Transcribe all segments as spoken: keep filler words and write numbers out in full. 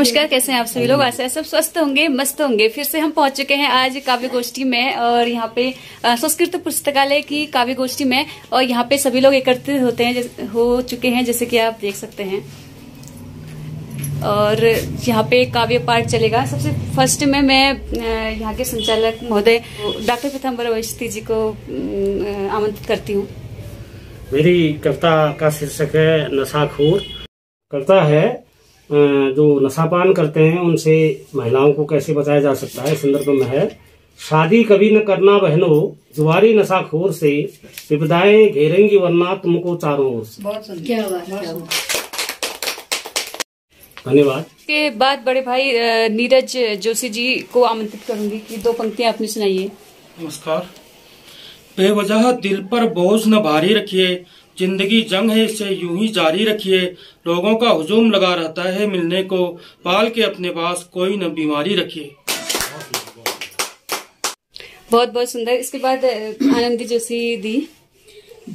नमस्कार, कैसे हैं आप सभी लोग। आशा है सब स्वस्थ होंगे, मस्त होंगे। फिर से हम पहुंच चुके हैं आज काव्य गोष्ठी में और यहाँ पे संस्कृत पुस्तकालय की काव्य गोष्ठी में, और यहाँ पे सभी लोग एकत्रित होते हैं हो चुके हैं जैसे कि आप देख सकते हैं। और यहाँ पे काव्य पाठ चलेगा। सबसे फर्स्ट में मैं यहाँ के संचालक महोदय डॉक्टर प्रथम बरमी जी को आमंत्रित करती हूँ। मेरी कविता का शीर्षक है नशाखोर। कविता है जो नशापान करते हैं उनसे महिलाओं को कैसे बचाया जा सकता है। संदर्भ में है, शादी कभी न करना बहनों, जुआरी नशाखोर से विपदाएं घेरेंगी वरना तुमको चारों ओर से। बहुत क्या बात, धन्यवाद। के बाद बड़े भाई नीरज जोशी जी को आमंत्रित करूंगी कि दो पंक्तियां आपने सुनाइए। नमस्कार। बेवजह दिल पर बोझ न भारी रखिए, जिंदगी जंग है इसे यूं ही जारी रखिए। लोगों का हुजूम लगा रहता है मिलने को, पाल के अपने पास कोई न बीमारी रखिए। बहुत बहुत सुंदर। इसके बाद आनंदी जोशी दी।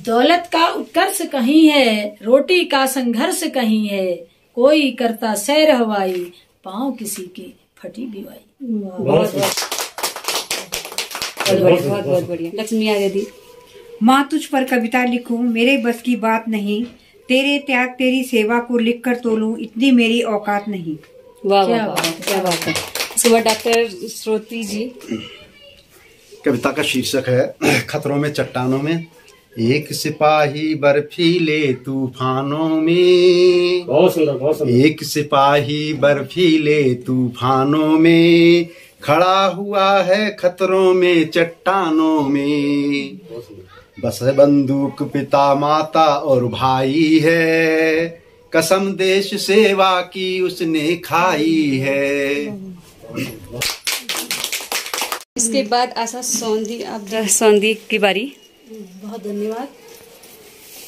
दौलत का उत्कर्ष कहीं है, रोटी का संघर्ष कहीं है। कोई करता सैर हवाई, पाँव किसी के फटी बिवाई। बहुत बहुत बहुत बढ़िया। लक्ष्मी आर्य दी। माँ तुझ पर कविता लिखूं, मेरे बस की बात नहीं। तेरे त्याग तेरी सेवा को लिखकर तोलूं, इतनी मेरी औकात नहीं। वाह क्या बात है। सुबह डॉक्टर श्रोती जी। कविता का शीर्षक है खतरों में चट्टानों में। एक सिपाही बर्फीले तूफानों में। बहुत सुंदर, बहुत सुंदर। एक सिपाही बर्फीले तूफानों में खड़ा हुआ है, खतरों में चट्टानों में। बस बंदूक पिता माता और भाई है, कसम देश सेवा की उसने खाई है। इसके बाद आशा सौंदी। आप सौंदी की बारी। बहुत धन्यवाद।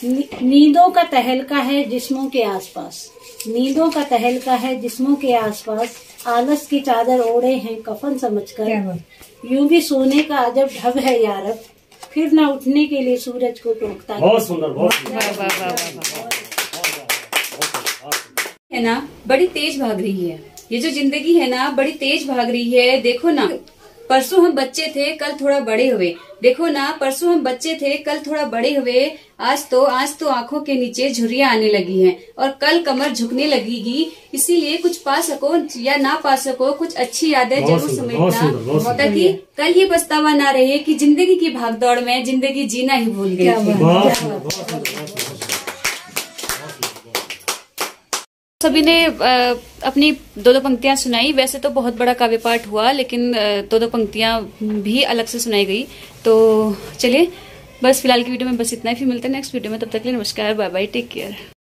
नी, नींदों का तहलका है जिस्मों के आसपास। नींदों का तहलका है जिस्मों के आसपास, आलस की चादर ओढ़े हैं कफन समझकर। यूं भी सोने का अजब ढब है यारब, फिर ना उठने के लिए सूरज को टोकता है। बहुत सुंदर, बहुत सुंदर है ना। बड़ी तेज भाग रही है ये जो जिंदगी है ना, बड़ी तेज भाग रही है। देखो ना परसों हम बच्चे थे, कल थोड़ा बड़े हुए। देखो ना परसों हम बच्चे थे, कल थोड़ा बड़े हुए। आज तो आज तो आंखों के नीचे झुर्रियां आने लगी हैं और कल कमर झुकने लगेगी। इसीलिए कुछ पा सको या ना पा सको, कुछ अच्छी यादें जरूर समेटना, ताकि कल ये पछतावा ना रहे कि जिंदगी की भागदौड़ में जिंदगी जीना ही भूल गए। सभी ने अपनी दो दो पंक्तियां सुनाई। वैसे तो बहुत बड़ा काव्य पाठ हुआ, लेकिन दो दो पंक्तियां भी अलग से सुनाई गई। तो चलिए, बस फिलहाल की वीडियो में बस इतना ही। फिर मिलते हैं नेक्स्ट वीडियो में। तब तक के लिए नमस्कार, बाय बाय, टेक केयर।